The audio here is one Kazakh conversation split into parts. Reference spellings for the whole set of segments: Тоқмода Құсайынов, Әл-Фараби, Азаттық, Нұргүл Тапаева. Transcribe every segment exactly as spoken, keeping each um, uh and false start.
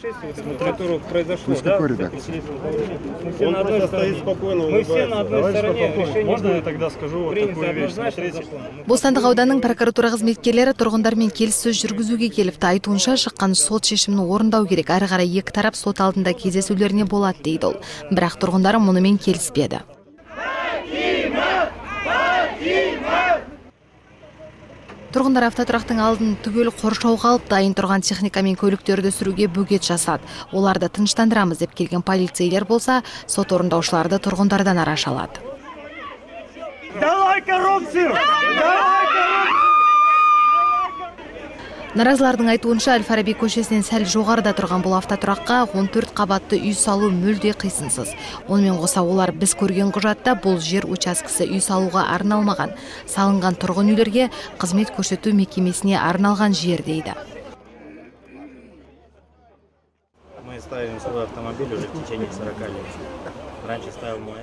происшествие, которое произошло, да? Мы все на одной стороне. Мы все на одной стороне. Можно я тогда скажу вот такую вещь? Бостандық ауданының прокуратура қызметкерлері тұрғындармен келіссөз жүргізуге келіпті. Айтуынша, шыққан сот шешімін орындау керек. Әрі қарай екі тарап сот алдында кездесулеріне болады дейді ол. Бірақ тұрғындары мұнымен келіспеді. Тұрғындар автотұрақтың алдын түгел қоршауға алып, дайын тұрған техника мен көліктерді сүруге бөгет жасады. Оларды тыныштандырамыз деп келген полицейлер болса, сот орындаушыларды тұрғындардан арашалады. Наразылардың айтуынша, Әл-Фараби көшесінен сәл жоғарыда тұрған бұл автотұраққа он төрт қабатты үй салу мүлде қисынсыз. Онымен қоса олар біз көрген құжатта бұл жер учаскесі үй салуға арналмаған, салынған тұрғын үйлерге қызмет көрсету мекемесіне арналған жер дейді.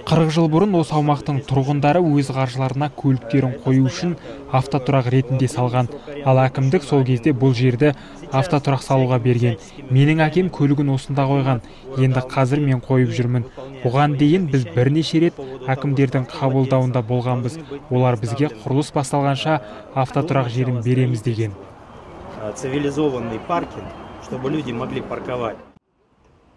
қырық жыл бұрын осы аумақтың тұрғындары өз қаржыларына көліктерін қою үшін автотұрақ ретінде салған. Ал әкімдік сол кезде бұл жерді автотұрақ салуға берген. Менің әкем көлігін осында қойған. Енді қазір мен қойып жүрмін. Бұған дейін біз бірнеше рет әкімдердің қабылдауында болғанбыз. Олар бізге құрылыс басталғанша автотұрақ жерін береміз деген. Цивилизованный паркинг, чтобы люди могли парковать.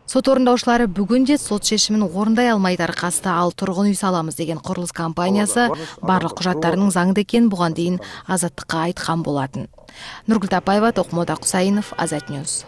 Сот орындаушылары бүгінде сот шешімін орындай алмайдар қасты, ал тұрғын үй саламыз деген құрылыс компаниясы барлық құжаттарының заңды екен бұған дейін Азаттыққа айтқан болатын. Нұргүл Тапаева, Тоқмода Құсайынов, Азат Ньюс.